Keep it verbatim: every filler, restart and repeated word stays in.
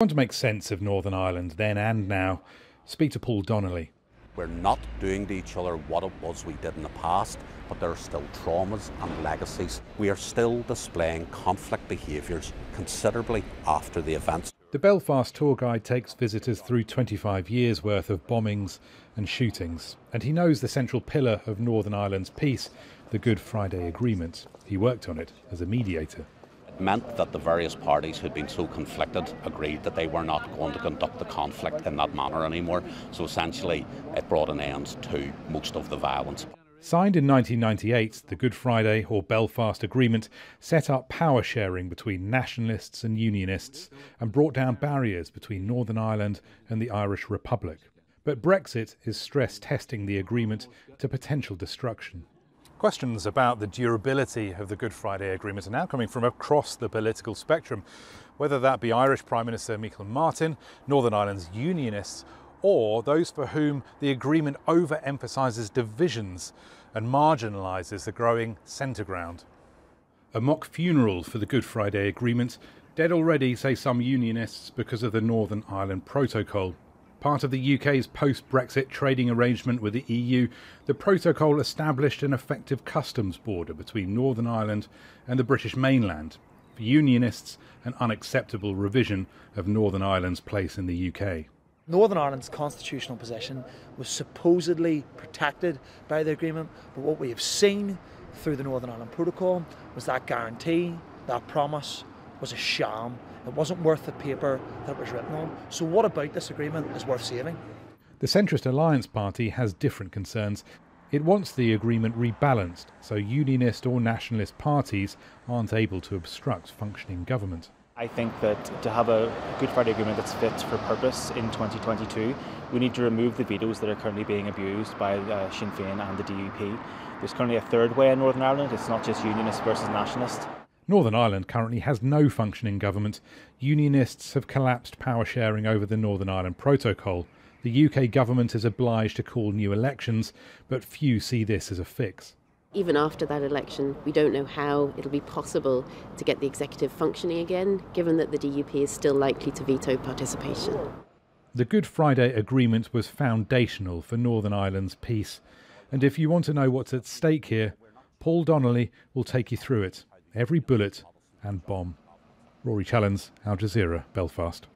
I want to make sense of Northern Ireland then and now. Speak to Paul Donnelly. We're not doing to each other what it was we did in the past, but there are still traumas and legacies. We are still displaying conflict behaviours considerably after the events. The Belfast tour guide takes visitors through twenty-five years worth of bombings and shootings, and he knows the central pillar of Northern Ireland's peace, the Good Friday Agreement. He worked on it as a mediator. Meant that the various parties who'd been so conflicted agreed that they were not going to conduct the conflict in that manner anymore. So essentially it brought an end to most of the violence. Signed in nineteen ninety-eight, the Good Friday or Belfast Agreement set up power sharing between nationalists and unionists and brought down barriers between Northern Ireland and the Irish Republic. But Brexit is stress testing the agreement to potential destruction. Questions about the durability of the Good Friday Agreement are now coming from across the political spectrum, whether that be Irish Prime Minister Micheál Martin, Northern Ireland's unionists, or those for whom the agreement overemphasises divisions and marginalises the growing centre ground. A mock funeral for the Good Friday Agreement, dead already, say some unionists, because of the Northern Ireland Protocol. Part of the U K's post-Brexit trading arrangement with the E U, the protocol established an effective customs border between Northern Ireland and the British mainland, for unionists an unacceptable revision of Northern Ireland's place in the U K. Northern Ireland's constitutional position was supposedly protected by the agreement, but what we have seen through the Northern Ireland Protocol was that guarantee, that promise, was a sham. It wasn't worth the paper that it was written on. So what about this agreement is worth saving? The Centrist Alliance Party has different concerns. It wants the agreement rebalanced so unionist or nationalist parties aren't able to obstruct functioning government. I think that to have a Good Friday Agreement that's fit for purpose in twenty twenty-two, we need to remove the vetoes that are currently being abused by uh, Sinn Féin and the D U P. There's currently a third way in Northern Ireland. It's not just unionist versus nationalist. Northern Ireland currently has no functioning government. Unionists have collapsed power sharing over the Northern Ireland Protocol. The U K government is obliged to call new elections, but few see this as a fix. Even after that election, we don't know how it'll be possible to get the executive functioning again, given that the D U P is still likely to veto participation. The Good Friday Agreement was foundational for Northern Ireland's peace. And if you want to know what's at stake here, Paul Donnelly will take you through it. Every bullet and bomb. Rory Challands, Al Jazeera, Belfast.